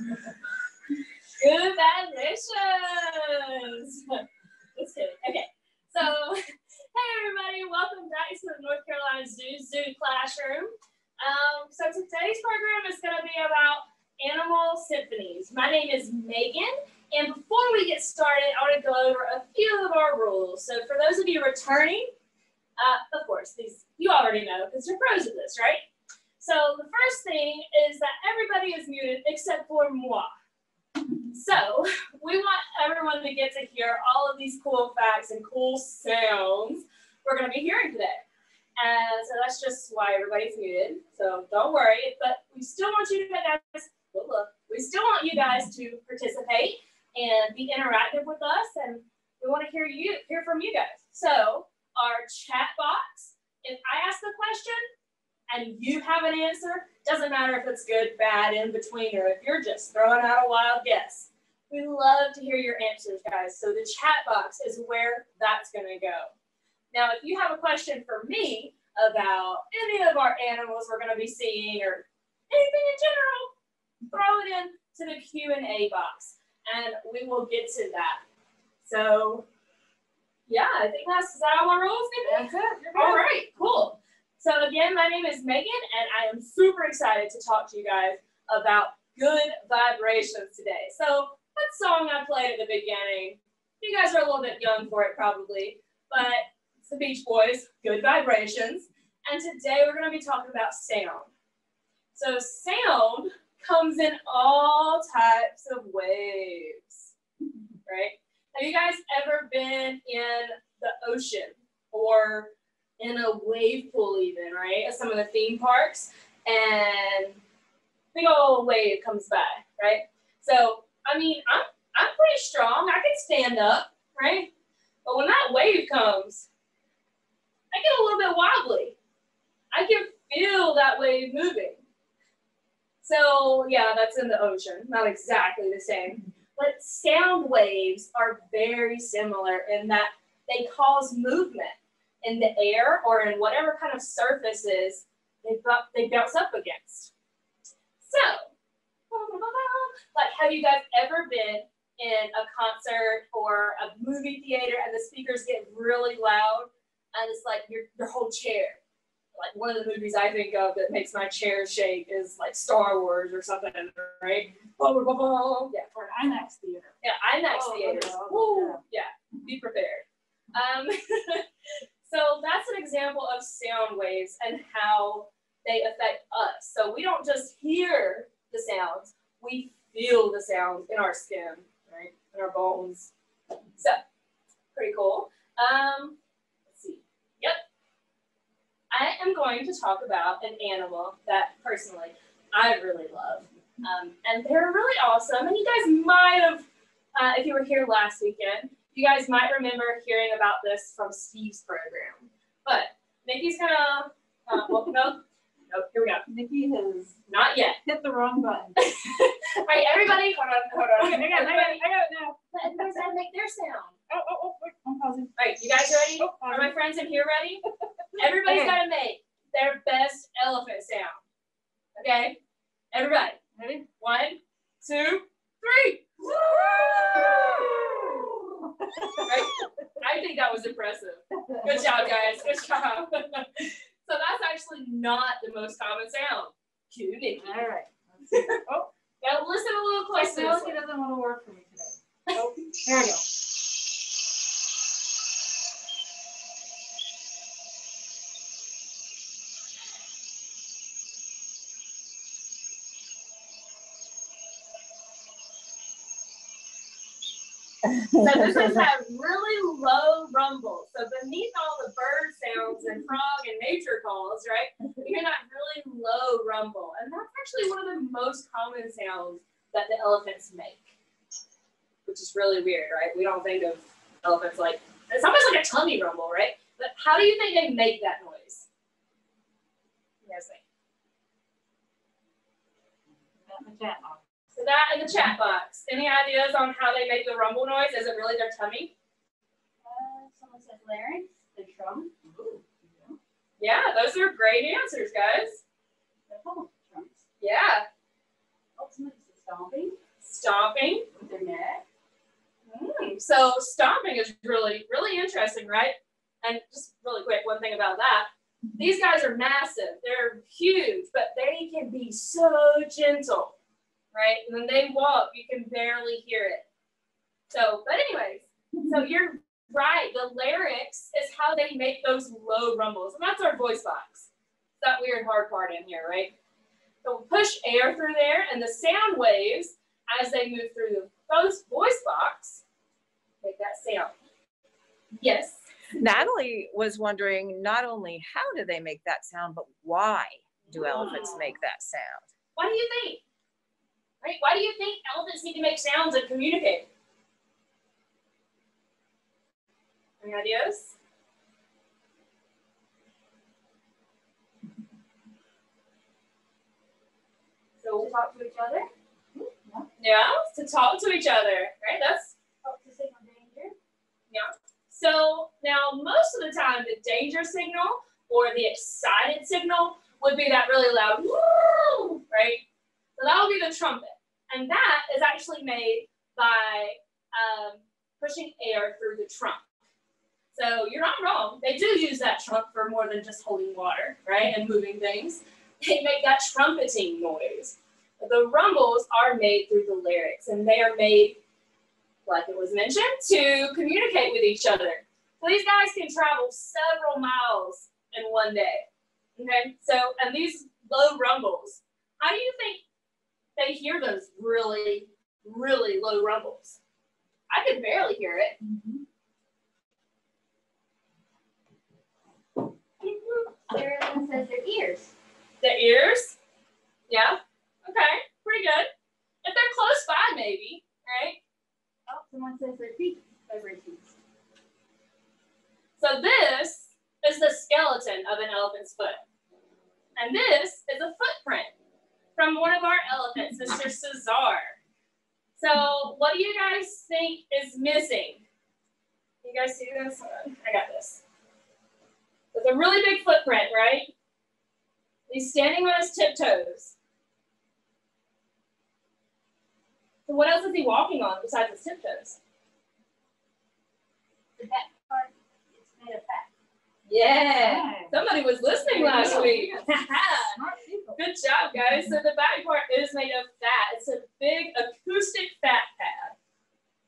Good-alicious! Just kidding. Okay. So, hey everybody, welcome back to the North Carolina Zoo Classroom. So today's program is going to be about animal symphonies. My name is Megan, and before we get started, I want to go over a few of our rules. So for those of you returning, of course, these you already know because you're pros at this, right? So the first thing is that everybody is muted except for moi. So we want everyone to get to hear all of these cool facts and cool sounds we're going to be hearing today. And so that's just why everybody's muted. So don't worry, but we still want you guys, to participate and be interactive with us, and we want to hear from you guys. So our chat box, if I ask the question and you have an answer, doesn't matter if it's good, bad, in between, or if you're just throwing out a wild guess. We love to hear your answers, guys. So the chat box is where that's gonna go. Now, if you have a question for me about any of our animals we're gonna be seeing or anything in general, throw it in to the Q&A box and we will get to that. So yeah, I think that's, is that all my rules? That's it. All right, cool. So again, my name is Megan, and I am super excited to talk to you guys about good vibrations today. So that song I played at the beginning, you guys are a little bit young for it probably, but it's the Beach Boys, Good Vibrations. And today we're gonna be talking about sound. So sound comes in all types of waves, right? Have you guys ever been in the ocean or in a wave pool even, right? At some of the theme parks, and big old wave comes by, right? So, I mean, I'm pretty strong, I can stand up, right? But when that wave comes, I get a little bit wobbly. I can feel that wave moving. So yeah, that's in the ocean, not exactly the same. But sound waves are very similar in that they cause movement in the air or in whatever kind of surfaces they bounce up against. So, like, have you guys ever been in a concert or a movie theater and the speakers get really loud and it's like your whole chair? Like, one of the movies I think of that makes my chair shake is like Star Wars or something, right? Yeah, for an IMAX theater. Yeah, IMAX theaters. Woo. Yeah, be prepared. So that's an example of sound waves and how they affect us. So we don't just hear the sounds, we feel the sounds in our skin, right? In our bones. So, pretty cool. Let's see. Yep. I am going to talk about an animal that personally I really love. And they're really awesome. And you guys might have, if you were here last weekend, you guys might remember hearing about this from Steve's program, but Nikki's gonna, here we go. Nikki has not yet hit the wrong button. All right, everybody, hold on. Okay, I got it now. Let everybody make their sound. Oh, I'm pausing. All right, you guys ready? Oh, are my friends in here ready? Everybody's gotta make their best elephant sound. Okay, everybody. Ready? 1, 2, 3. Woo! Right? I think that was impressive. Good job, guys. Good job. So that's actually not the most common sound. Cue Nikki. All right. Oh, now listen a little closer. I feel like it doesn't want to work for me today. Oh, there we go. So this is that really low rumble. So beneath all the bird sounds and frog and nature calls, right, you hear that really low rumble. And that's actually one of the most common sounds that the elephants make, which is really weird, right? We don't think of elephants like, it's almost like a tummy rumble, right? But how do you think they make that noise? You guys think? So that in the chat box. Any ideas on how they make the rumble noise? Is it really their tummy? Someone said larynx, the drum. Ooh, yeah. Yeah, those are great answers, guys. They're called drums. Yeah. Stomping with their neck. So stomping is really, really interesting, right? And just really quick, one thing about that. These guys are massive. They're huge, but they can be so gentle, right? And when they walk, you can barely hear it. So, but anyways, so you're right. The larynx is how they make those low rumbles. And that's our voice box. It's that weird hard part in here, right? So we'll push air through there, and the sound waves, as they move through the voice box, make that sound. Yes. Natalie was wondering not only how do they make that sound, but why do elephants make that sound? Why do you think? Right? Why do you think elephants need to make sounds and communicate? Any ideas? So we'll talk to each other. Yeah, to talk to each other, right? That's to signal danger. Yeah. So now most of the time the danger signal or the excited signal would be that really loud woo, right? So that would be the trumpet. And that is actually made by pushing air through the trunk. So you're not wrong. They do use that trunk for more than just holding water, right? And moving things. They make that trumpeting noise. The rumbles are made through the larynx, and they are made, like it was mentioned, to communicate with each other. So these guys can travel several miles in one day, okay? So, and these low rumbles, how do you think they hear those really, really low rumbles? I could barely hear it. They're inside their ears. Their ears? Yeah. Okay, pretty good. If they're close by, maybe, right? Oh, someone says their feet. So this is the skeleton of an elephant's foot. And this is a footprint from one of our elephants, Mr. Cesar. So what do you guys think is missing? You guys see this? I got this. It's a really big footprint, right? He's standing on his tiptoes. So what else is he walking on besides his tiptoes? The back part is made of fat. Yeah. Somebody was listening last week. Good job, guys. So the back part is made of fat. It's a big acoustic fat pad.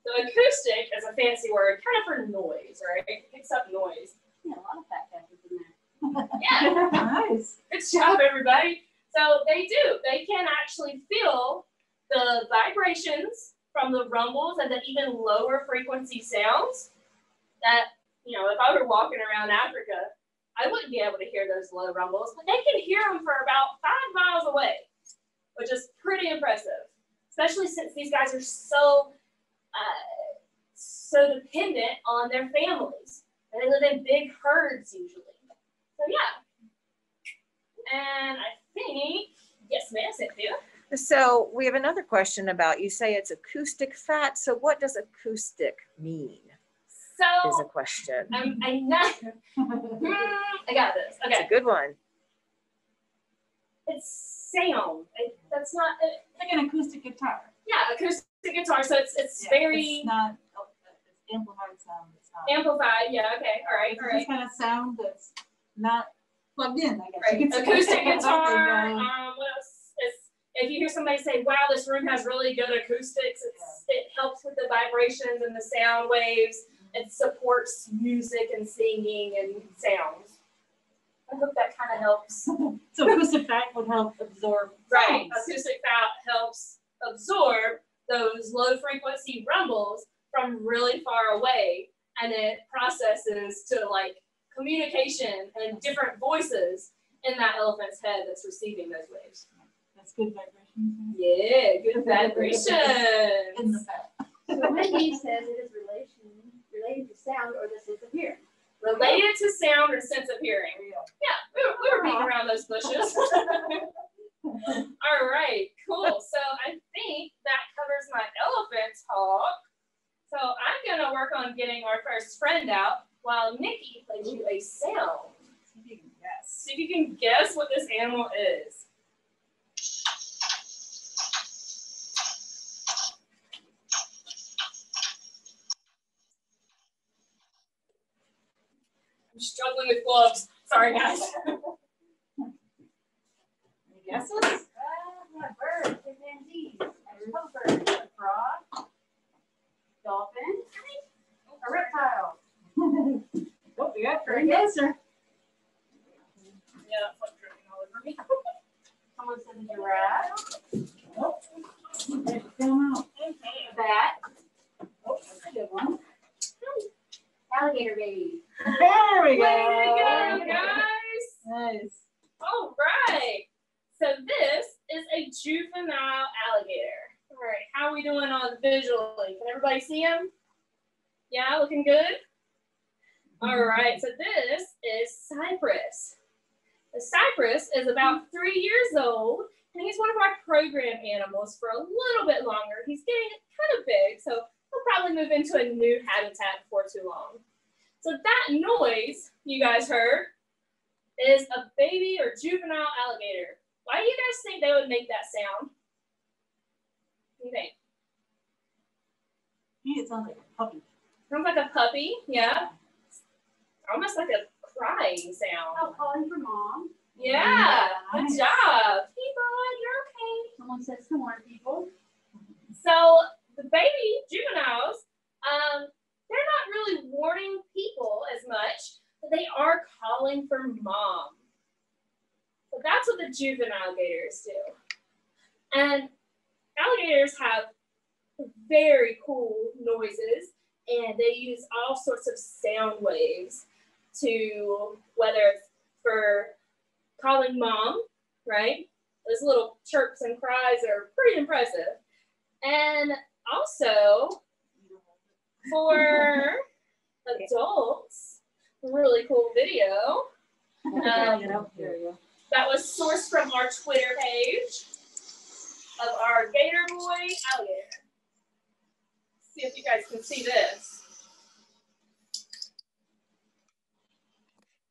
So acoustic is a fancy word kind of for noise, right? It picks up noise. Yeah, a lot of fat pads in there. Yeah. Nice. Good job, everybody. So they do. They can actually feel the vibrations from the rumbles and the even lower frequency sounds that, you know, if I were walking around Africa, I wouldn't be able to hear those low rumbles, but they can hear them for about 5 miles away, which is pretty impressive, especially since these guys are so, so dependent on their families. And they live in big herds usually. So yeah. And I think, yes, ma'am, Cynthia. So we have another question about, you say it's acoustic fat. So what does acoustic mean? So is a question. I got this. Okay. That's a good one. It's sound. That's not like an acoustic guitar. Yeah, acoustic guitar. So it's very. It's not it's amplified sound. It's not amplified. Yeah. Okay. All right. All right. It's kind of sound that's not plugged in. I guess. Right. Acoustic guitar. What else? If you hear somebody say, wow, this room has really good acoustics, it helps with the vibrations and the sound waves. It supports music and singing and sounds. I hope that kind of helps. So acoustic fat would help absorb. Right, acoustic fat helps absorb those low frequency rumbles from really far away. And it processes to like communication and different voices in that elephant's head that's receiving those waves. That's good vibrations. Yeah, good vibrations. So Wendy says it is related to sound or the sense of hearing. Related to sound or sense of hearing. Yeah, we were beating around those bushes. All right, cool. So I think that covers my elephant talk. So I'm going to work on getting our first friend out while Nikki plays you a sound. See if you can guess what this animal is. them with gloves. Sorry, guys. Any guesses? A bird, chimpanzees, a bird, a frog, dolphin, a reptile. Oh, you got an answer. Yeah, that's like dripping all over me. Someone said a giraffe. Oh, there's a film out. A bat. Oh, that's a good one. Alligator baby. There we go. There we go, guys. Nice. All right. So this is a juvenile alligator. All right. How are we doing on visually? Can everybody see him? Yeah, looking good. All right. So this is Cypress. The Cypress is about 3 years old, and he's one of our program animals for a little bit longer. He's getting kind of big, so he'll probably move into a new habitat before too long. So that noise you guys heard is a baby or juvenile alligator. Why do you guys think they would make that sound? What do you think? It sounds like a puppy. Sounds like a puppy, yeah. Almost like a crying sound. Oh, calling for mom. Yeah, nice. Good job. People, you're okay. Someone says some more people. So the baby juveniles, they're not really warning people as much, but they are calling for mom. So that's what the juvenile gators do. And alligators have very cool noises, and they use all sorts of sound waves to, whether it's for calling mom, right? Those little chirps and cries are pretty impressive. And also for adults, really cool video. That was sourced from our Twitter page of our Gator Boy alligator. Let's see if you guys can see this.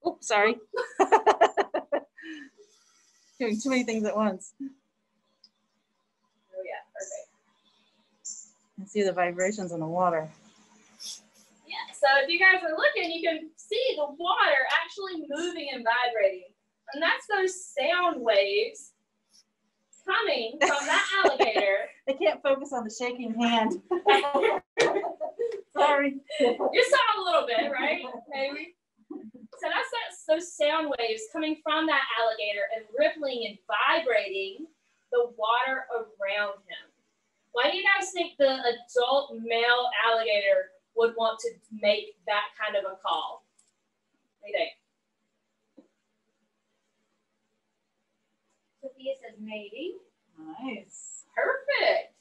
Oh, sorry. Doing too many things at once. Oh, yeah, perfect. You can see the vibrations in the water. Yeah, so if you guys are looking, you can see the water actually moving and vibrating. And that's those sound waves coming from that alligator. I can't focus on the shaking hand. Sorry. You saw a little bit, right? Maybe. So that's those sound waves coming from that alligator and rippling and vibrating the water around him. Why do you guys think the adult male alligator would want to make that kind of a call? What do you think? Sophia says mating. Nice. Perfect.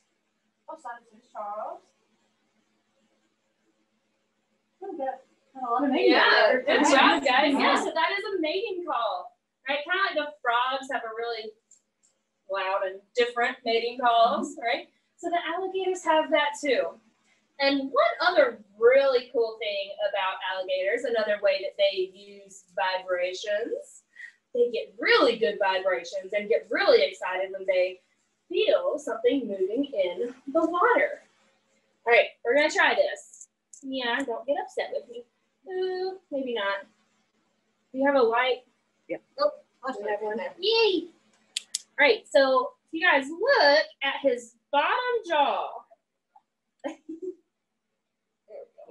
Oh, Simon Charles. Yeah, good job, guys. Yeah, so that is a mating call, right? Kind of like the frogs have a really loud and different mating calls, right? So the alligators have that too. And one other really cool thing about alligators, another way that they use vibrations, they get really good vibrations and get really excited when they feel something moving in the water. All right, we're gonna try this. Yeah, don't get upset with me. Ooh, maybe not. Do you have a light? Yeah. Oh, I'll have one there. Yay! All right, so if you guys look at his bottom jaw, you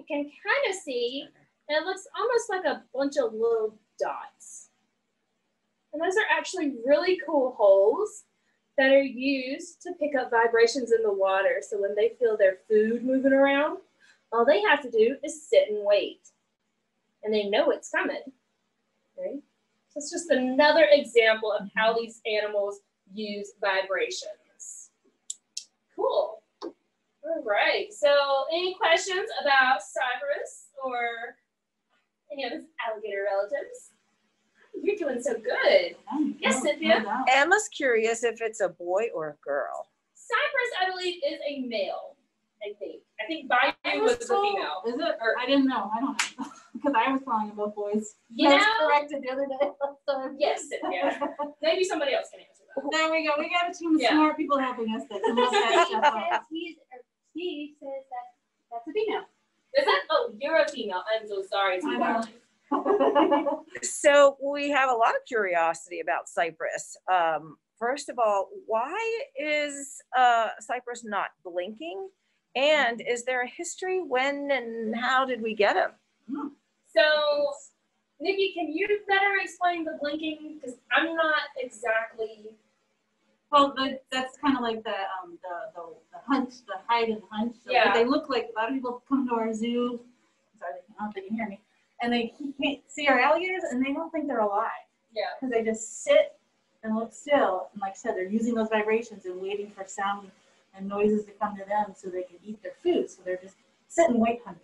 can kind of see that it looks almost like a bunch of little dots. And those are actually really cool holes that are used to pick up vibrations in the water. So when they feel their food moving around, all they have to do is sit and wait. And they know it's coming, right? So it's just another example of how these animals use vibrations. Cool. All right, so any questions about Cypress or any of his alligator relatives? You're doing so good. Yes, Cynthia? Emma's curious if it's a boy or a girl. Cypress, I believe, is a male. I think Bayou was a female. Is it? Or I didn't know. I don't know. Because I was calling them both boys. You know, corrected the other day. So, yes, yeah. Maybe somebody else can answer that. There we go. We got a team of smart people helping us. Steve says that's a female. Is that? Oh, you're a female. I'm so sorry. So we have a lot of curiosity about Cypress. First of all, why is Cypress not blinking? And is there a history? When and how did we get him? So, Nikki, can you better explain the blinking? Because I'm not exactly. Well, that's kind of like the hunch, the hide and hunch. So yeah. They look like a lot of people come to our zoo. Sorry, I don't think you can hear me. And they can't see our alligators, and they don't think they're alive. Yeah. Because they just sit and look still. And like I said, they're using those vibrations and waiting for sound and noises to come to them so they can eat their food. So they're just sitting wait hunters.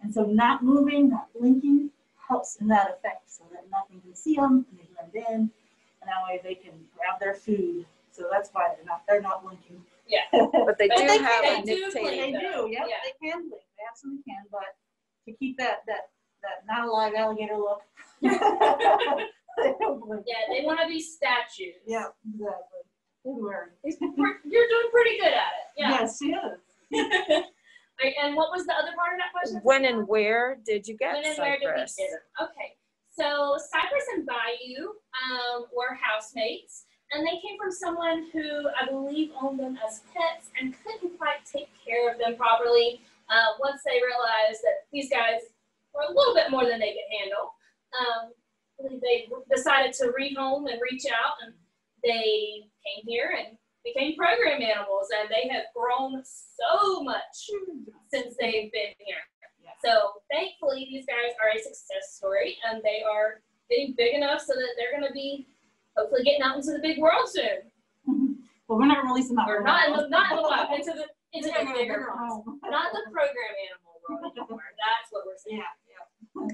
And so not moving, not blinking helps in that effect so that nothing can see them and they blend in. And that way they can grab their food. So that's why they're not blinking. Yeah. But they do have a nictating. They do, yep, yeah. They can blink. They absolutely can. But to keep that not alive alligator look. They don't blink. Yeah, they want to be statues. Yeah, exactly. You're doing pretty good at it. Yeah. Yes, she is. Right, and what was the other part of that question? When and where did you get Cypress? Okay, so Cypress and Bayou were housemates, and they came from someone who I believe owned them as pets and couldn't quite take care of them properly once they realized that these guys were a little bit more than they could handle. They decided to rehome and reach out, and they came here and became program animals, and they have grown so much since they've been here. Yeah. So thankfully, these guys are a success story, and they are getting big enough so that they're going to be hopefully getting out into the big world soon. Well, we're not releasing them. Or not into the bigger world. Not the program animal world anymore. That's what we're saying. Yeah.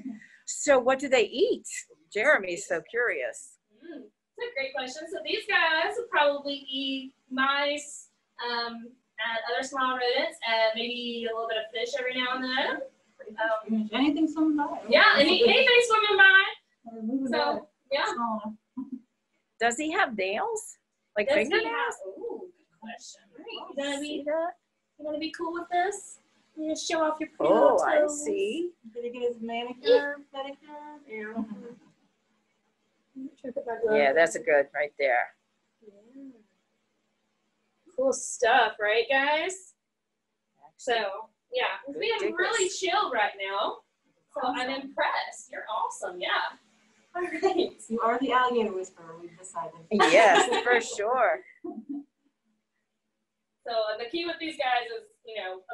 Yeah. So what do they eat? Jeremy's so curious. Mm. That's a great question. So these guys would probably eat mice and other small rodents, and maybe a little bit of fish every now and then. Anything swimming by. Yeah, anything swimming by. So, yeah. Does he have nails? Like fingernails? Ooh, good question. Right. You gonna be cool with this? You gonna show off your pretty little toes? I see. Did he get his manicure, pedicure? Yeah. Yeah, that's a good right there. Yeah. Cool stuff, right, guys? So, yeah, we have really chilled right now. So I'm impressed. You're awesome, yeah. All right. You are the alligator whisperer, we've decided. Yes, for sure. So the key with these guys is,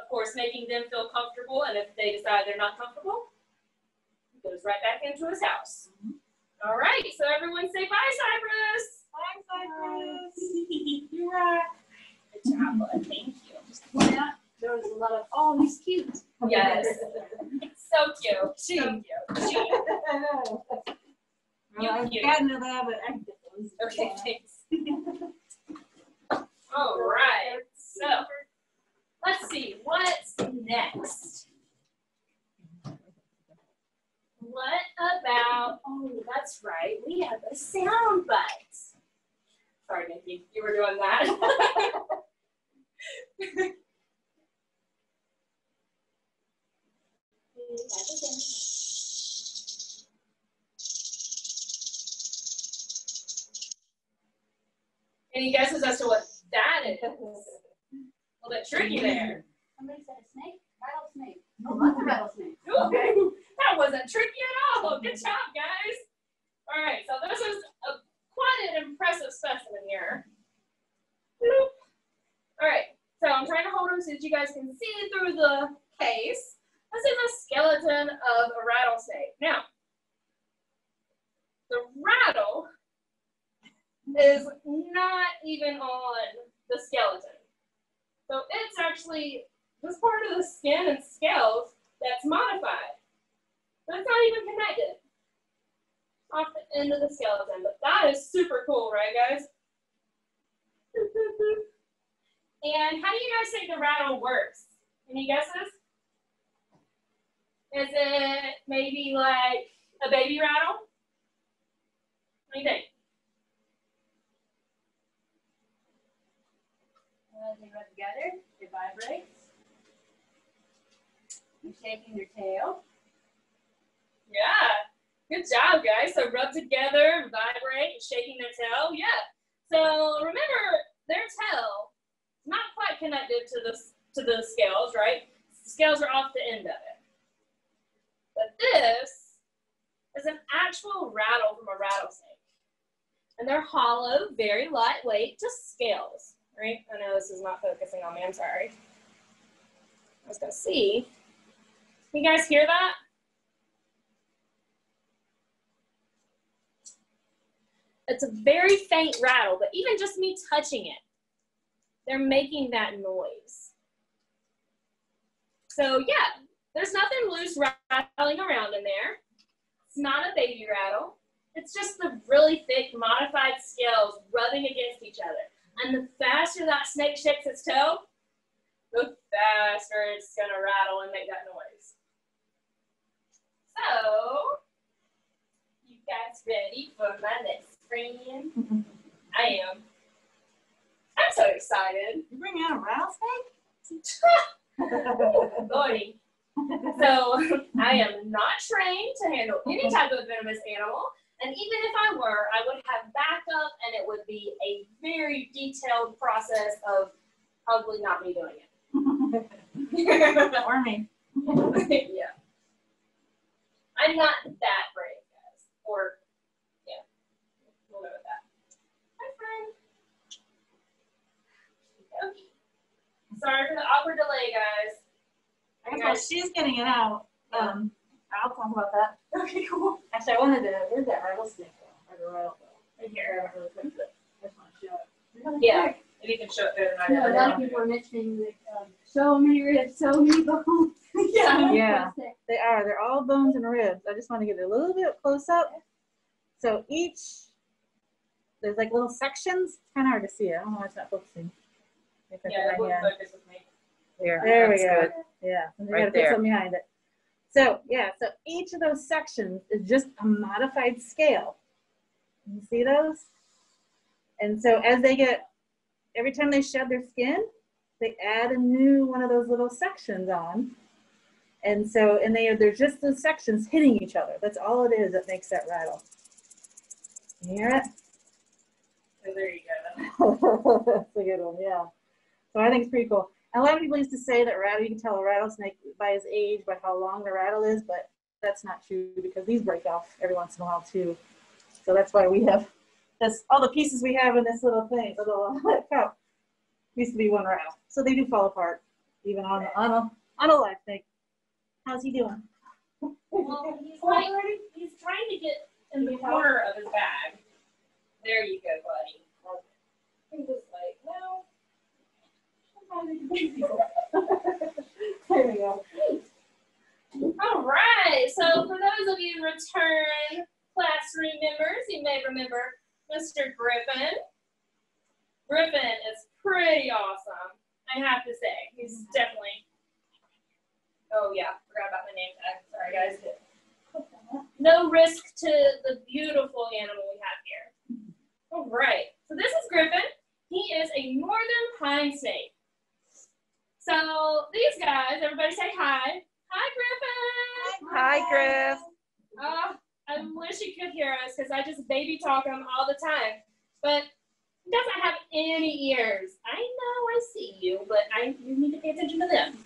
of course, making them feel comfortable. And if they decide they're not comfortable, he goes right back into his house. Mm-hmm. All right, so everyone say bye, Cypress. Bye, Cypress. You rock. Good job, bud. Thank you. Yeah, there was a lot of, oh, he's cute. Yes. So cute. She. So cute. She. I know. I've gotten to that, but I didn't. Okay, thanks. All right, so let's see. What's next? What about, oh, that's right, we have a sound bite. Sorry, Nikki, you were doing that. We have a sound bite. Any guesses as to what that is? A little bit tricky there. Somebody said a snake? Rattlesnake. Oh, lots of rattlesnakes. Okay. That wasn't tricky at all. Good job, guys. All right, so this is quite an impressive specimen here. Boop. All right, so I'm trying to hold them so that you guys can see through the case. This is a skeleton of a rattlesnake. Now, the rattle is not even on the skeleton. So it's actually this part of the skin and scales that's modified. But it's not even connected off the end of the skeleton. But that is super cool, right, guys? And how do you guys think the rattle works? Any guesses? Is it maybe like a baby rattle? What do you think? They run together, it vibrates. You're shaking your tail. Yeah, Good job, guys. So rub together, vibrate, shaking their tail. Yeah. So remember, their tail is not quite connected to the scales, right? The scales are off the end of it. But this is an actual rattle from a rattlesnake. And they're hollow, very lightweight, just scales, right? I know this is not focusing on me, I'm sorry. I was gonna see. You guys hear that? It's a very faint rattle, but even just me touching it, they're making that noise. So yeah, there's nothing loose rattling around in there. It's not a baby rattle. It's just the really thick modified scales rubbing against each other. And the faster that snake shakes its toe, the faster it's gonna rattle and make that noise. So, you guys ready for my next friend? I am. I'm so excited. You bring out a rattlesnake? Lordy. So, I am not trained to handle any type of venomous animal, and even if I were, I would have backup, and it would be a very detailed process of probably not me doing it. Or me. Yeah. I'm not that brave, guys. Or, yeah, we'll go with that. Hi, friend. Okay. Sorry for the awkward delay, guys. Well, she's getting it out. I'll talk about that. Okay, cool. Actually, I wanted to. Where's that rattlesnake go? Or the rattle go? Right here. I really just want to show it. Yeah, if you can show it there. Yeah, a lot of people are mentioning like, so many ribs, so many bones. Yeah. Yeah, they are. They're all bones and ribs. I just want to get a little bit close up. So each, there's like little sections. It's kind of hard to see it. I don't know why it's not focusing. Yeah, it won't focus with me. There, there we go. Good. Yeah, we right gotta put something behind it. So yeah, so each of those sections is just a modified scale. You see those? And so as they get, every time they shed their skin, they add a new one of those little sections on. And so, and they're just those sections hitting each other. That's all it is that makes that rattle. You hear it? Oh, there you go. That's a good one, yeah. So I think it's pretty cool. A lot of people used to say that you can tell a rattlesnake by his age, by how long the rattle is, but that's not true because these break off every once in a while too. So that's why we have this, all the pieces we have in this little thing, little cup, used to be one rattle. So they do fall apart, even on a live snake. How's he doing? Well, he's trying to get in the corner of his bag. There you go, buddy. He was like, no. There we go. All right, so for those of you return classroom members, you may remember Mr. Griffin. Griffin is pretty awesome, I have to say. He's definitely, oh yeah, forgot about my name tag. Sorry guys. No risk to the beautiful animal we have here. All right, so this is Griffin. He is a northern pine snake. So these guys, everybody say hi. Hi, Griffin. Hi, Griff. Oh, I wish you could hear us because I just baby talk him all the time. But he doesn't have any ears. I know I see you, but you need to pay attention to them.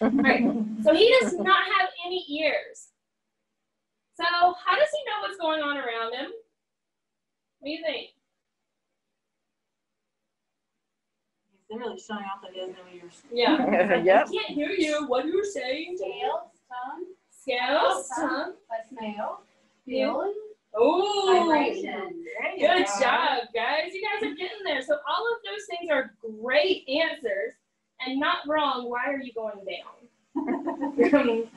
All right. So he does not have any ears. So how does he know what's going on around him? What do you think? They're really showing off that he doesn't have ears. Yeah. Yep. I can't hear you. What are you saying? Scales, tongue. Scales, tongue. A smell. Feeling. Ooh. Vibration. Good job, guys. You guys are getting there. So all of those things are great answers and not wrong. Why are you going down?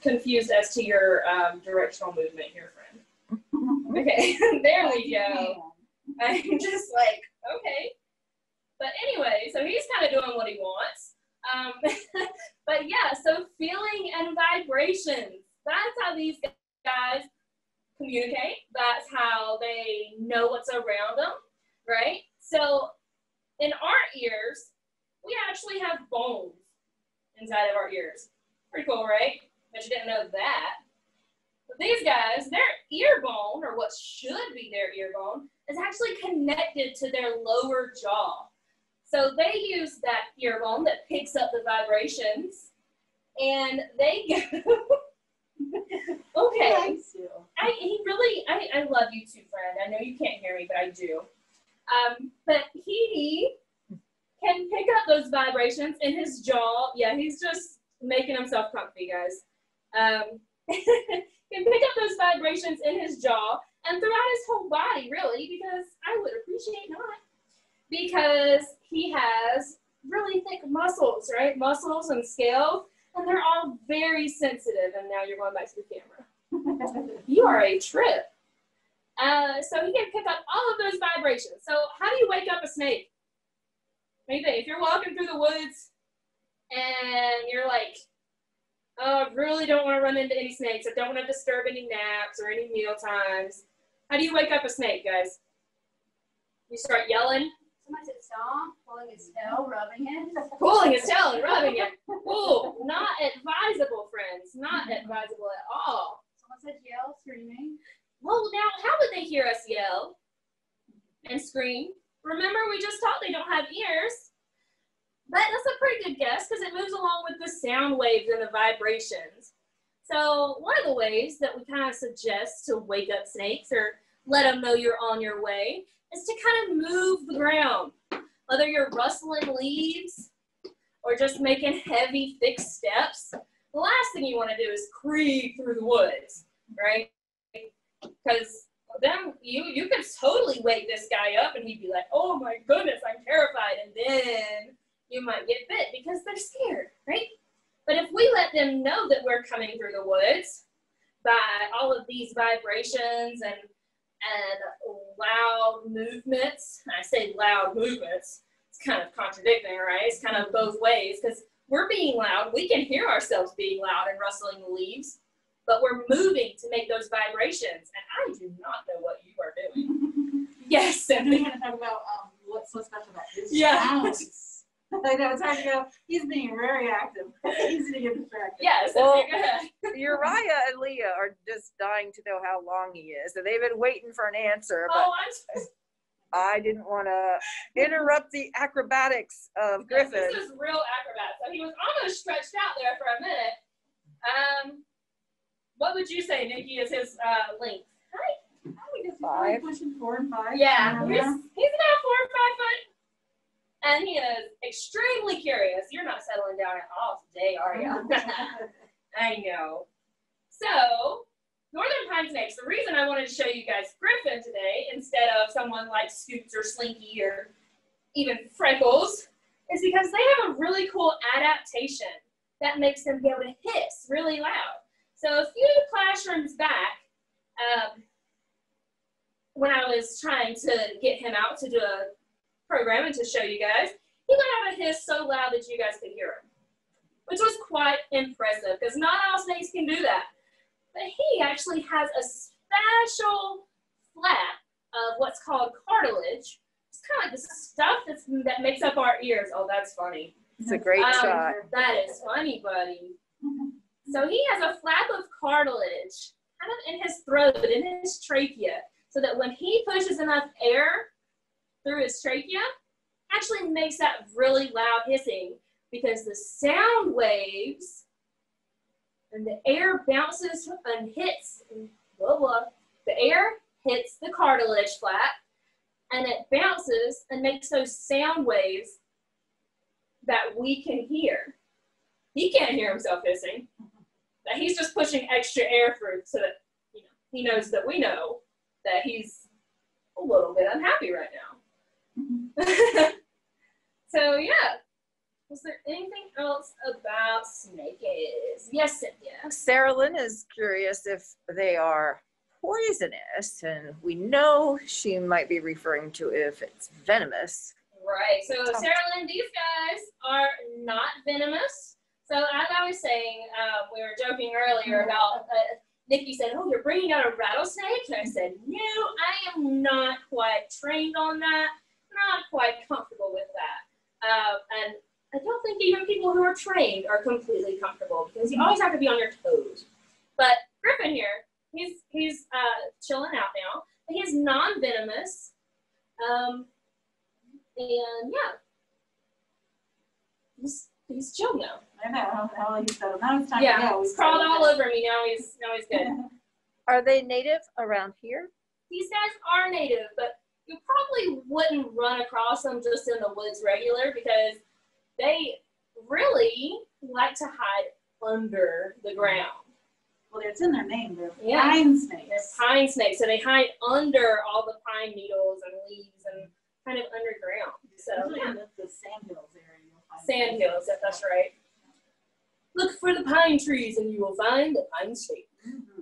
Confused as to your directional movement here, friend. Okay. There we go. I'm just like, okay. But anyway, so he's kind of doing what he wants. But yeah, so feeling and vibrations, that's how these guys communicate. That's how they know what's around them, right? So in our ears, we actually have bones inside of our ears. Pretty cool, right? But you didn't know that. But these guys, their ear bone, or what should be their ear bone, is actually connected to their lower jaw. So they use that ear bone that picks up the vibrations, and they go. Okay. I like you. I love you too, friend. I know you can't hear me, but I do. But he can pick up those vibrations in his jaw. Yeah, he's just making himself comfy, guys. Can pick up those vibrations in his jaw and throughout his whole body, really, because I would appreciate not. Because he has really thick muscles, right? Muscles and scales, and they're all very sensitive. And now you're going back to the camera. You are a trip. So he can pick up all of those vibrations. So how do you wake up a snake? What do you think? If you're walking through the woods and you're like, oh, I really don't want to run into any snakes. I don't want to disturb any naps or any meal times. How do you wake up a snake, guys? You start yelling. Somebody said stomp, pulling his tail, rubbing it. Pulling his tail and rubbing it. Ooh, not advisable, friends. Not advisable at all. Someone said yell, screaming. Well, now, how would they hear us yell and scream? Remember, we just taught they don't have ears. But that's a pretty good guess because it moves along with the sound waves and the vibrations. So one of the ways that we kind of suggest to wake up snakes or let them know you're on your way is to kind of move the ground. Whether you're rustling leaves or just making heavy, thick steps, the last thing you want to do is creep through the woods, right? Because then you could totally wake this guy up and he'd be like, oh my goodness, I'm terrified. And then you might get bit because they're scared, right? But if we let them know that we're coming through the woods by all of these vibrations and loud movements, and I say loud movements, it's kind of contradicting, right? It's kind of both ways because we're being loud. We can hear ourselves being loud and rustling the leaves, but we're moving to make those vibrations. And I do not know what you are doing. Yes, and we're going to talk about what's so special about this. Yeah. I know, it's hard to go, he's being very active. It's easy to get distracted. Yes, well, Uriah and Leah are just dying to know how long he is. So they've been waiting for an answer. But oh, I didn't want to interrupt the acrobatics of Griffin. Yes, this is real acrobats. So he was almost stretched out there for a minute. What would you say, Nikki, is his length? Right? I think it's pushing 4 and 5. Yeah, he's about 4 or 5 foot. And he is extremely curious. You're not settling down at all today, are you? I know. So, northern pine snakes. The reason I wanted to show you guys Griffin today, instead of someone like Scoops or Slinky or even Freckles, is because they have a really cool adaptation that makes them be able to hiss really loud. So a few classrooms back, when I was trying to get him out to do a program and to show you guys, he let out a hiss so loud that you guys could hear him, which was quite impressive because not all snakes can do that. But he actually has a special flap of what's called cartilage. It's kind of like the stuff that makes up our ears. Oh, that's funny. It's a great shot. That is funny, buddy. So he has a flap of cartilage kind of in his throat, in his trachea, so that when he pushes enough air through his trachea, actually makes that really loud hissing because the sound waves and the air bounces and hits, blah, blah. The air hits the cartilage flap and it bounces and makes those sound waves that we can hear. He can't hear himself hissing, but he's just pushing extra air through so that he knows that we know that he's a little bit unhappy right now. So yeah, was there anything else about snakes? Yes, Cynthia. Sarah Lynn is curious if they are poisonous, and we know she might be referring to if it's venomous. Right, so Sarah Lynn, these guys are not venomous. So as I was saying, we were joking earlier about, Nikki said, oh, you're bringing out a rattlesnake? And I said, no, I am not quite trained on that. Not quite comfortable with that. And I don't think even people who are trained are completely comfortable because you always have to be on your toes. But Griffin here He's chilling out now. He's non-venomous. And yeah, he's chilled now. I know how he's settled. Now it's time to go. He's crawled all over me. Now he's good. Are they native around here? These guys are native, but you probably wouldn't run across them just in the woods regular because they really like to hide under the ground. Well, it's in their name. They're pine snakes. They're pine snakes, so they hide under all the pine needles and leaves and kind of underground. So that's the sandhills area. You'll find sandhills, if that's right. Look for the pine trees, and you will find the pine snake. Mm-hmm.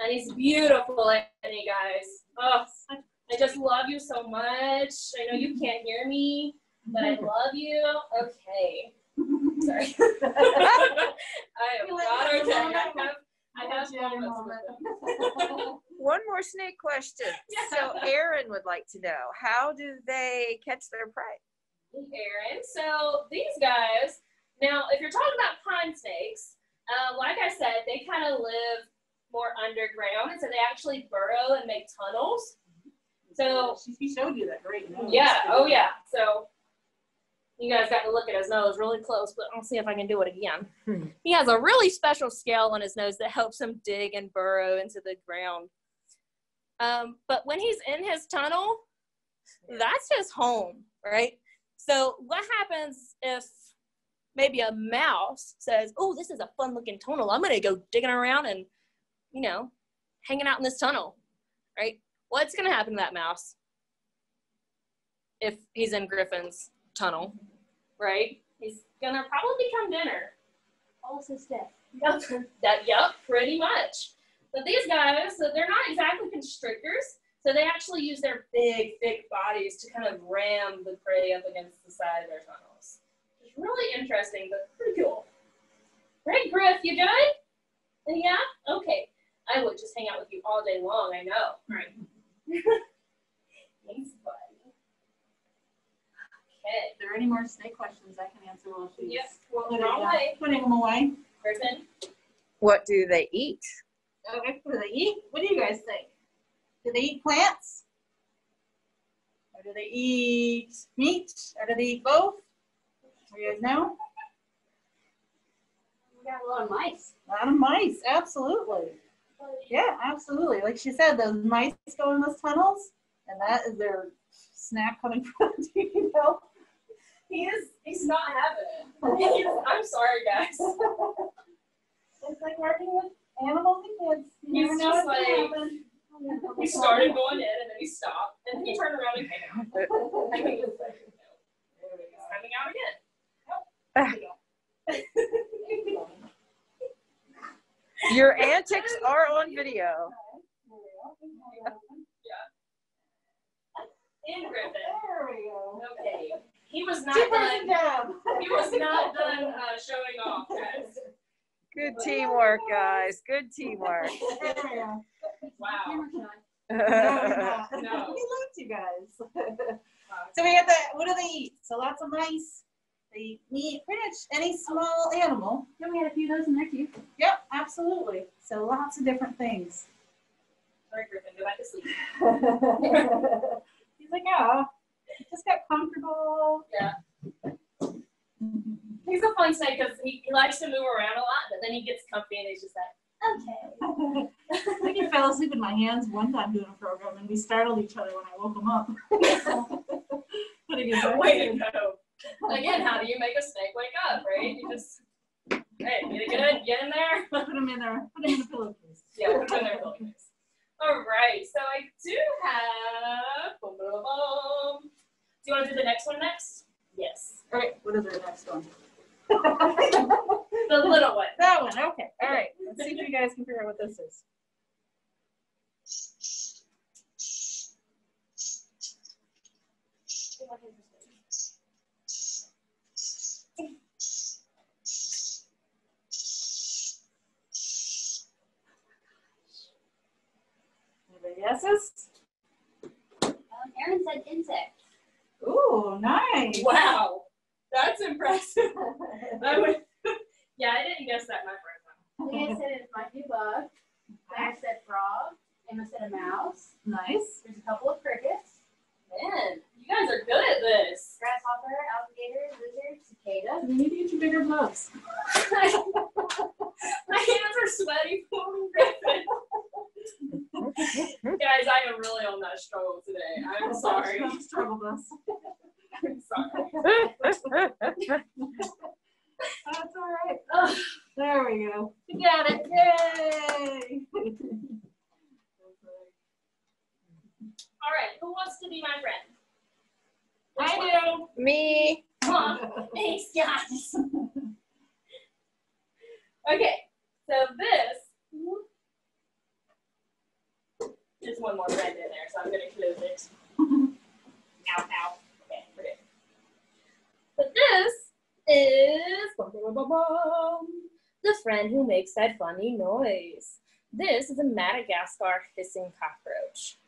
And he's beautiful, Annie, guys. Oh, I just love you so much. I know you can't hear me, but I love you. Okay. Sorry. One more snake question. So Erin would like to know, how do they catch their prey? Erin, so these guys, now if you're talking about pine snakes, like I said, they kind of live more underground, and so they actually burrow and make tunnels. So she showed you that great nose. Yeah, oh yeah. So you guys got to look at his nose really close, but I'll see if I can do it again. He has a really special scale on his nose that helps him dig and burrow into the ground. But when he's in his tunnel, that's his home, right? So what happens if maybe a mouse says, oh, this is a fun looking tunnel. I'm going to go digging around and, you know, hanging out in this tunnel, right? What's going to happen to that mouse if he's in Griffin's tunnel? Right? He's gonna probably become dinner. Also death. Yep. Yep, pretty much. But these guys, so they're not exactly constrictors, so they actually use their big, thick bodies to kind of ram the prey up against the side of their tunnels. It's really interesting, but pretty cool. Right, Griff, you good? Yeah? Okay. I would just hang out with you all day long, I know. Right. Thanks, bud. If there are any more snake questions I can answer while she's putting them away. Griffin? What do they eat? Okay, what do they eat? What do you guys think? Do they eat plants? Or do they eat meat? Or do they eat both? Do you guys know? We got a lot of mice. A lot of mice, absolutely. Yeah, absolutely. Like she said, those mice go in those tunnels, and that is their snack coming from, you know. He's not having it. I'm sorry, guys. It's like working with animals and kids. He's just like, he started going in and then he stopped. And then he turned around and came out. I mean, it's like, there we go. He's coming out again. Nope. Your antics are on video. In Griffin. There we go. Okay. He was not done. He was not done showing off, guys. Good teamwork, guys. Good teamwork. Wow. No, we loved you guys. So we got that. What do they eat? So lots of mice. They eat meat, pretty much any small animal. Yeah, we had a few of those in there too. Yep, absolutely. So lots of different things. All right, Griffin, go back to sleep. Like, oh, just got comfortable. Yeah. He's a fun snake because he likes to move around a lot, but then he gets comfy and he's just like, okay. Like, he fell asleep in my hands one time doing a program, and we startled each other when I woke him up. Way to go. Again, how do you make a snake wake up, right? You just, hey, get in there. Put him in there. Put him in the pillowcase. Yeah, put him in their pillowcase. All right, so I do have, do you want to do the next one next? Yes. All right, what is the next one? The little one. That one, okay. All right, let's see if you guys can figure out what this is. Guesses? Erin said insect. Ooh, nice. Wow. That's impressive. Yeah, I didn't guess that my first one. I think I said it might be bug. Max said frog. Emma said a mouse. Nice. There's a couple of crickets. Man, you guys are good at this. Grasshopper, alligator, lizard, cicada. We need to get you bigger gloves. My hands are sweaty from Griffin. Guys, I am really on that struggle today. I'm sorry. You struggle bus. I'm sorry. That's all right. Oh, there we go. You got it. Yay! All right. Who wants to be my friend? I do. Me. Come on. Thanks, guys. Okay. So this. There's one more friend in there, so I'm going to close it. Ow, ow. Okay, forget it. But this is the friend who makes that funny noise. This is a Madagascar hissing cockroach.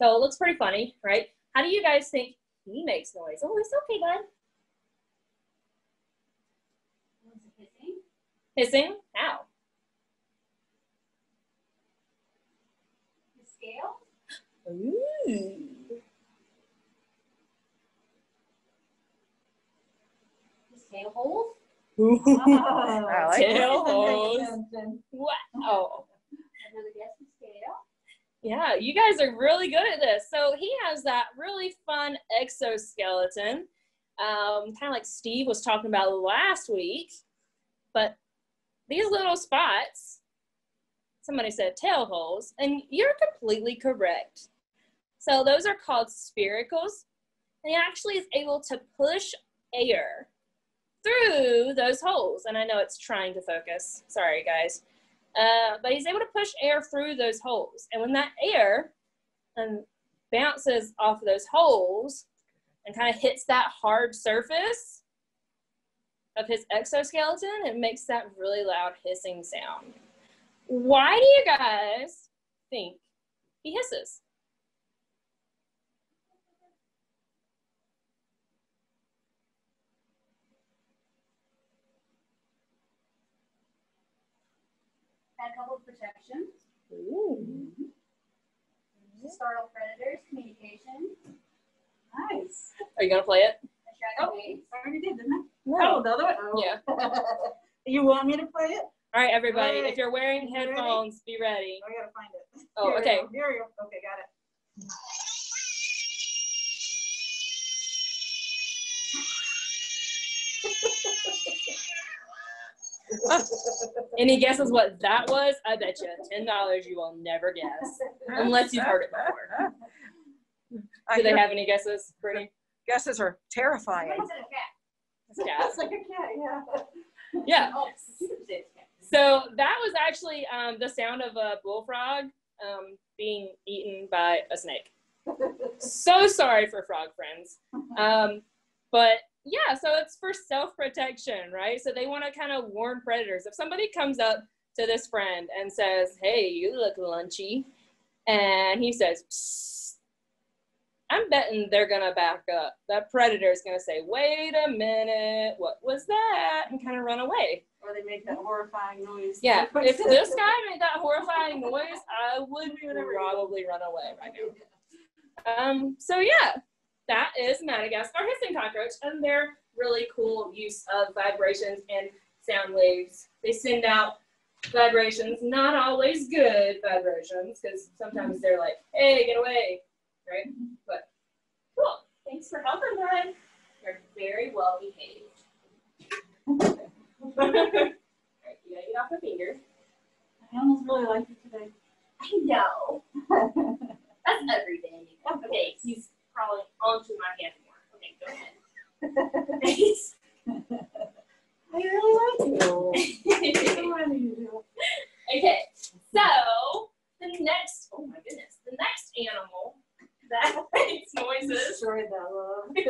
So it looks pretty funny, right? How do you guys think he makes noise? Oh, it's okay, bud. What was it, hissing? Hissing? How? The scale? Ooh. Tail holes? Oh, I like tail holes. Wow. Another guess is scale. Yeah, you guys are really good at this. So he has that really fun exoskeleton, kind of like Steve was talking about last week. But these little spots, somebody said tail holes, and you're completely correct. So those are called spiracles. And he actually is able to push air through those holes, and I know it's trying to focus, sorry guys, but he's able to push air through those holes, and when that air bounces off of those holes and kind of hits that hard surface of his exoskeleton, it makes that really loud hissing sound. Why do you guys think he hisses? A couple of protections. Mm-hmm. Startle predators, communication. Nice. Are you gonna play it? Oh, I already did, didn't I? No. Oh, the other one? Oh. Yeah. You want me to play it? All right, everybody. All right. If you're wearing headphones, be ready. I gotta find it. Oh, here okay. Here we go. Okay, got it. Any guesses what that was? I bet you $10 you will never guess unless you've heard it before. Do they have any guesses, Brittany? Guesses are terrifying. It's a cat. It's like a cat, yeah. Yeah. So that was actually the sound of a bullfrog being eaten by a snake. So sorry for frog friends, but. Yeah, so it's for self-protection, right? So they want to kind of warn predators. If somebody comes up to this friend and says, hey, you look lunchy, and he says, psst, I'm betting they're going to back up. That predator is going to say, wait a minute, what was that? And kind of run away. Or they make that horrifying noise. Yeah, if this guy made that horrifying noise, I would probably run away right now. So yeah. That is Madagascar hissing cockroach, and their really cool use of vibrations and sound waves. They send out vibrations, not always good vibrations, because sometimes they're like, hey, get away, right? But cool, thanks for helping, Brian. You're very well behaved. All right, you gotta get off my finger. I almost really liked it today. I know. That's every day. Okay, he's probably onto my hand more. Okay, go ahead. Thanks. I really like you. Okay, so the next animal that makes noises.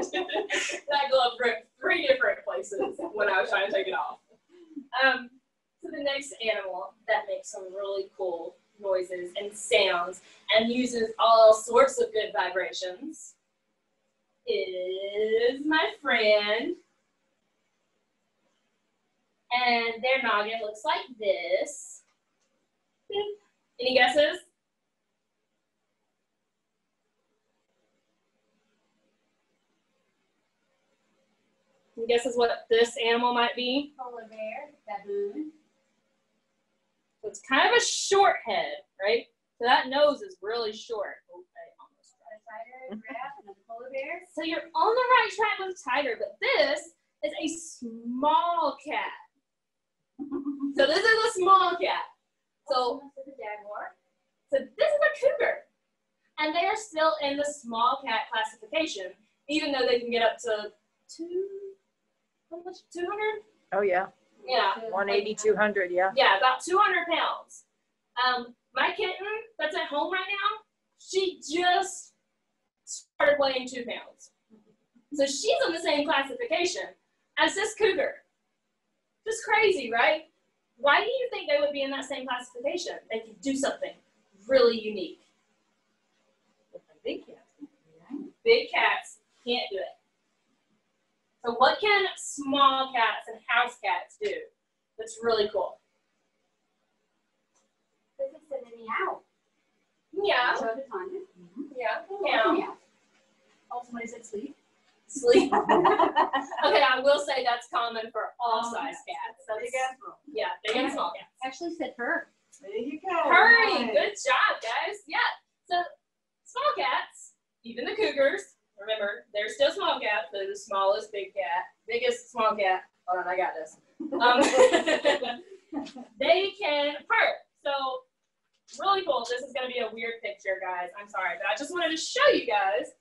That glove ripped three different places when I was trying to take it off. So the next animal that makes some really cool noises and sounds and uses all sorts of good vibrations is my friend, and their noggin looks like this. Boop. Any guesses? Any guesses what this animal might be? Polar bear, baboon. So it's kind of a short head, right? So that nose is really short. Okay, almost right. A tiger, giraffe, and a polar bear. So you're on the right track with a tiger, but this is a small cat. So this is a small cat. So this is a jaguar. So this is a cougar. And they are still in the small cat classification, even though they can get up to 200? Oh yeah. Yeah. 180, 200, yeah. Yeah, about 200 pounds. My kitten that's at home right now, she just started weighing 2 pounds. So she's in the same classification as this cougar. Just crazy, right? Why do you think they would be in that same classification? They could do something really unique. Big cats. Big cats can't do it. So what can small cats and house cats do? That's really cool. They can send a meow. Yeah. Show the time. Yeah. Yeah. Oh, somebody said sleep. Sleep. Okay, I will say that's common for all size cats. That's, big and small. Yeah, big and small cats. Actually said purr. There you go. Purring. Nice. Good job, guys. Yeah. So small cats, even the cougars, remember, they're still small cats. They're the smallest big cat, biggest small cat. Hold on, I got this. They can purr. So really cool. This is going to be a weird picture, guys. I'm sorry, but I just wanted to show you guys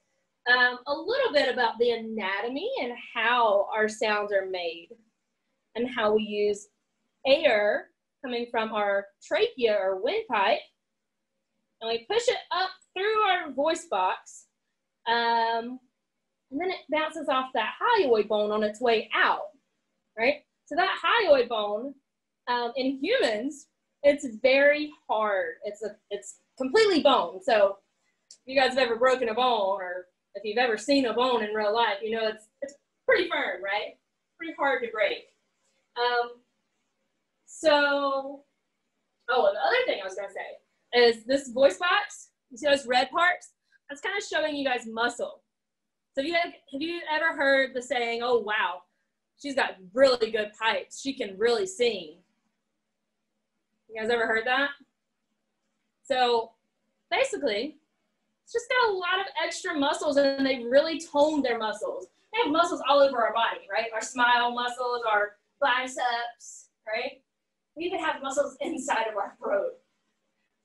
a little bit about the anatomy and how our sounds are made and how we use air coming from our trachea or windpipe, and we push it up through our voice box, and then it bounces off that hyoid bone on its way out, right? So that hyoid bone, in humans, it's very hard. It's completely bone. So if you guys have ever broken a bone, or if you've ever seen a bone in real life, you know it's pretty firm, right? Pretty hard to break. And the other thing I was gonna say is this voice box, you see those red parts? That's kind of showing you guys muscle. So have you ever heard the saying, oh wow, she's got really good pipes, she can really sing? You guys ever heard that? So basically, it's just got a lot of extra muscles, and they really toned their muscles. They have muscles all over our body, right? Our smile muscles, our biceps, right? We even have muscles inside of our throat.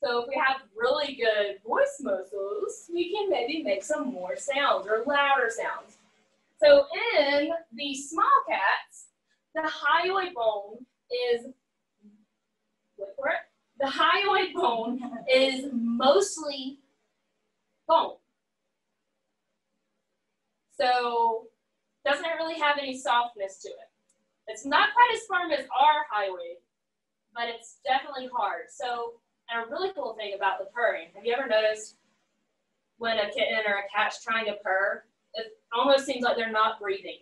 So if we have really good voice muscles, we can maybe make some more sounds or louder sounds. So in the small cats, the hyoid bone is, wait for it, the hyoid bone is mostly bone. So doesn't really have any softness to it. It's not quite as firm as our hyoid, but it's definitely hard. So, and a really cool thing about the purring, have you ever noticed when a kitten or a cat's trying to purr, it almost seems like they're not breathing,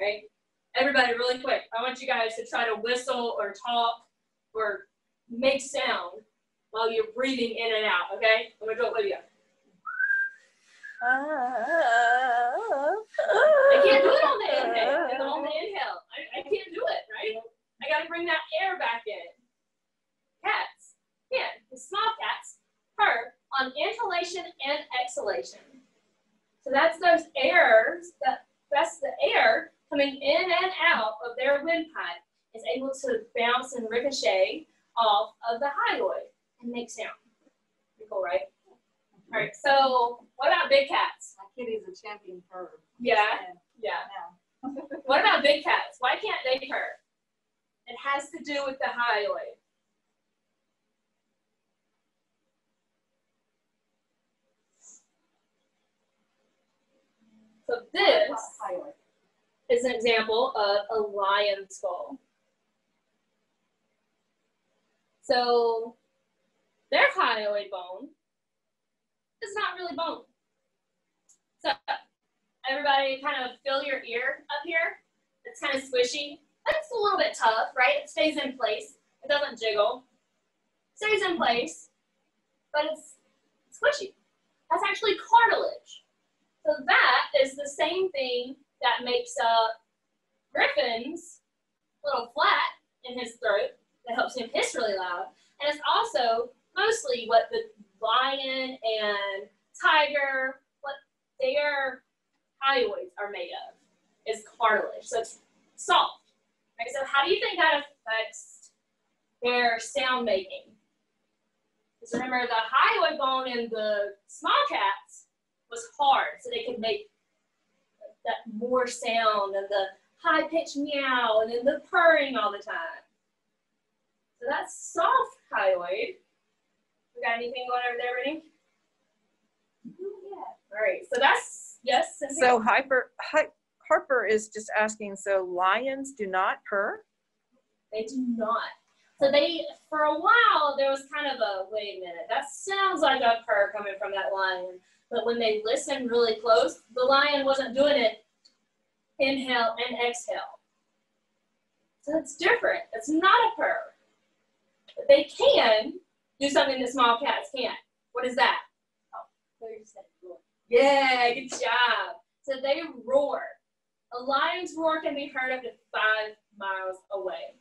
right? Everybody, really quick, I want you guys to try to whistle or talk or make sound while you're breathing in and out, okay? I'm gonna do it with you. I can't do it on the inhale. It's on the inhale. I can't do it, right? I gotta bring that air back in. Cats, yeah, the small cats purr on inhalation and exhalation. So that's those airs, that's the air coming in and out of their windpipe is able to bounce and ricochet off of the hyoid and make sound. Pretty cool, right? All right, so what about big cats? My kitty's a champion purr. Yeah. What about big cats? Why can't they purr? It has to do with the hyoid. So this is an example of a lion skull. So their hyoid bone is not really bone. So everybody kind of feel your ear up here. It's kind of squishy. That's a little bit tough, right? It stays in place. It doesn't jiggle. stays in place, but it's squishy. That's actually cartilage. So that is the same thing that makes up Griffin's little flat in his throat that helps him hiss really loud. And it's also mostly what the lion and tiger, what their hyoids are made of, is cartilage. So it's soft. Right? So how do you think that affects their sound making? Because remember, the hyoid bone in the small cats was hard, so they could make that more sound and the high-pitched meow and then the purring all the time. So that's soft hyoid. We got anything going over there, Renee? Yeah. All right, so that's, yes. So Harper is just asking, so lions do not purr? They do not. So they, for a while, there was kind of a, wait a minute, that sounds like a purr coming from that lion. But when they listened really close, the lion wasn't doing it. Inhale and exhale. So it's different. It's not a purr. But they can do something that small cats can't. What is that? Oh, yeah, good job. So they roar. A lion's roar can be heard up to 5 miles away.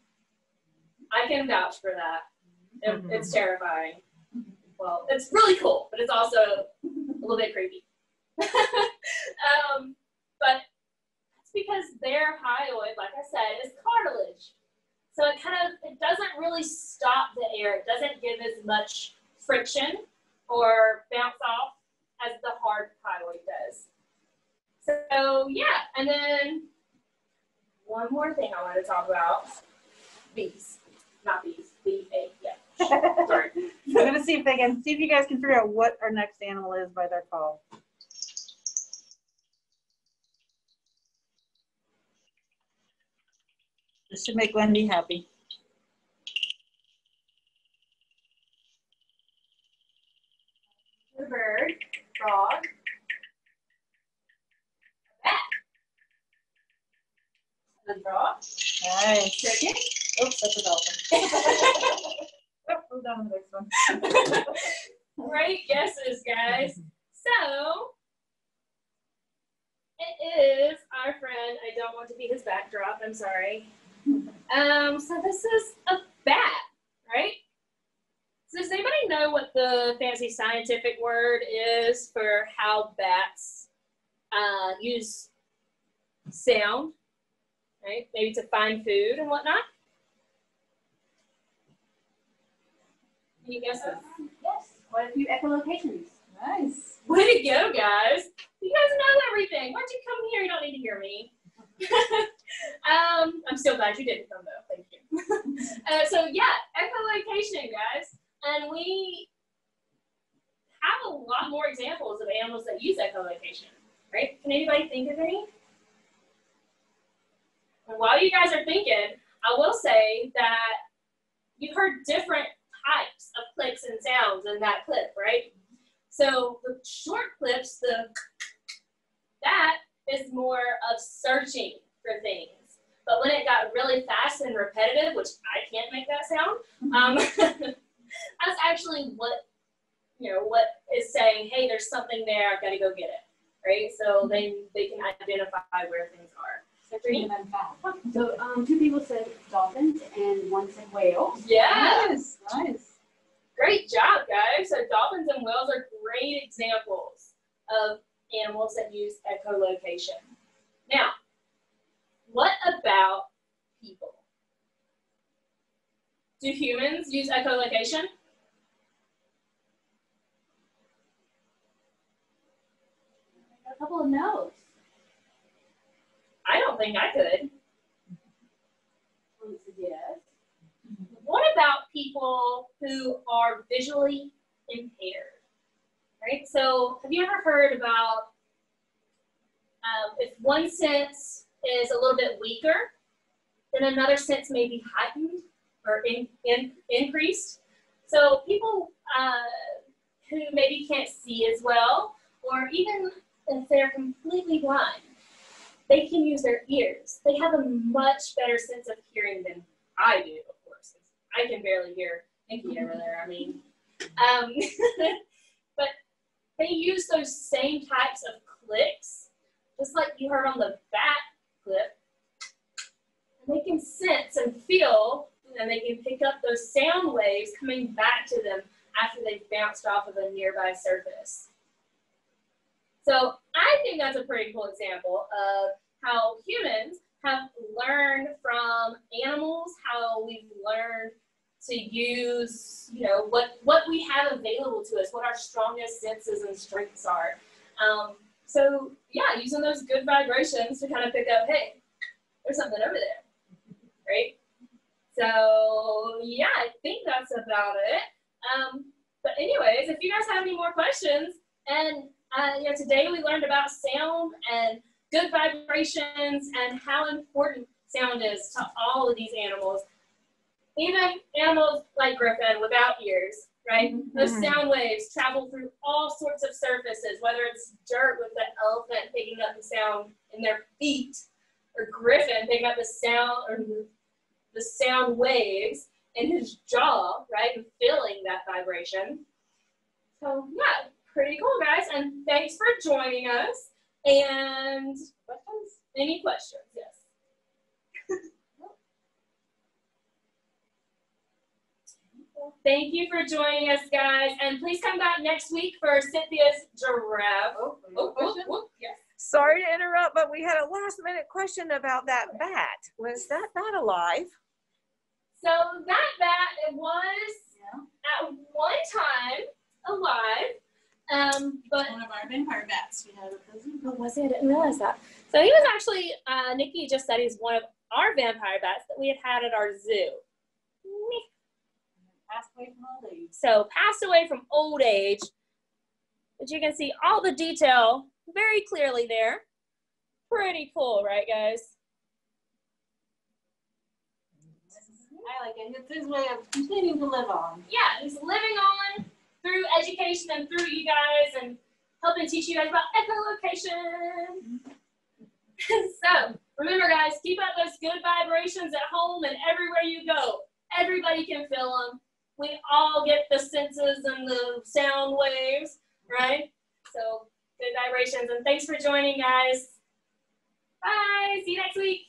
I can vouch for that. It's terrifying. Well, it's really cool, but it's also a little bit creepy. But it's because their hyoid, like I said, is cartilage. So it kind of, it doesn't really stop the air. It doesn't give as much friction or bounce off as the hard hyoid does. So yeah, and then one more thing I want to talk about. Bees, not bees, B-A, yeah. Sorry. I'm gonna see if they can see if you guys can figure out what our next animal is by their call. This should make Wendy happy. The bird, frog, bat, and frog. Nice. Chicken. Oops, that's a dolphin. We're done with this one. Great guesses, guys. So, it is our friend. I don't want to be his backdrop. I'm sorry. So this is a bat, right? So does anybody know what the fancy scientific word is for how bats use sound, right? Maybe to find food and whatnot? Any guesses? Yes. Quite a few echolocations. Nice. Way to go, guys. You guys know everything. Why don't you come here? You don't need to hear me. I'm so glad you didn't come, though. Thank you. So, yeah, echolocation, guys. And we have a lot more examples of animals that use echolocation, right? Can anybody think of any? And while you guys are thinking, I will say that you heard different types of clicks and sounds in that clip, right? So the short clips, that is more of searching for things. But when it got really fast and repetitive, which I can't make that sound, that's actually what, you know, what is saying, hey, there's something there, I've got to go get it, right? So they can identify where things are. So two people said dolphins and one said whales. Yes. Nice. Great job, guys. So dolphins and whales are great examples of animals that use echolocation. Now, what about people? Do humans use echolocation? A couple of no's. I don't think I could. Yes. What about people who are visually impaired? Right? So, have you ever heard about if one sense is a little bit weaker, then another sense may be heightened or increased? So, people who maybe can't see as well, or even if they're completely blind, they can use their ears. They have a much better sense of hearing than I do, of course. I can barely hear pinky over there, I mean. But they use those same types of clicks, just like you heard on the bat clip. And they can sense and feel, and they can pick up those sound waves coming back to them after they've bounced off of a nearby surface. So I think that's a pretty cool example of how humans have learned from animals, how we've learned to use, you know, what we have available to us, what our strongest senses and strengths are. So yeah, using those good vibrations to kind of pick up, hey, there's something over there, right? So yeah, I think that's about it. But anyways, if you guys have any more questions, and you know, today we learned about sound and good vibrations and how important sound is to all of these animals. Even animals like Griffin without ears, right? Those sound waves travel through all sorts of surfaces, whether it's dirt with the elephant picking up the sound in their feet, or Griffin picking up the sound or the sound waves in his jaw, right? And feeling that vibration. So yeah, pretty cool, guys. And thanks for joining us. And questions? Any questions? Yes. Thank you for joining us, guys. And please come back next week for Cynthia's giraffe. Yes. Sorry to interrupt, but we had a last-minute question about that bat. Was that bat alive? So that bat, it was at one time alive. But one of our vampire bats we had. Oh, was he? I didn't realize that. So he was actually, Nikki just said he's one of our vampire bats that we had had at our zoo. Passed away from old age. So passed away from old age. But you can see all the detail very clearly there. Pretty cool, right, guys? I like it. It's his way of continuing to live on. Yeah, he's living on through education and through you guys and helping teach you guys about echolocation. So remember, guys, keep up those good vibrations at home and everywhere you go. Everybody can feel them. We all get the senses and the sound waves, right? So good vibrations, and thanks for joining, guys. Bye, see you next week.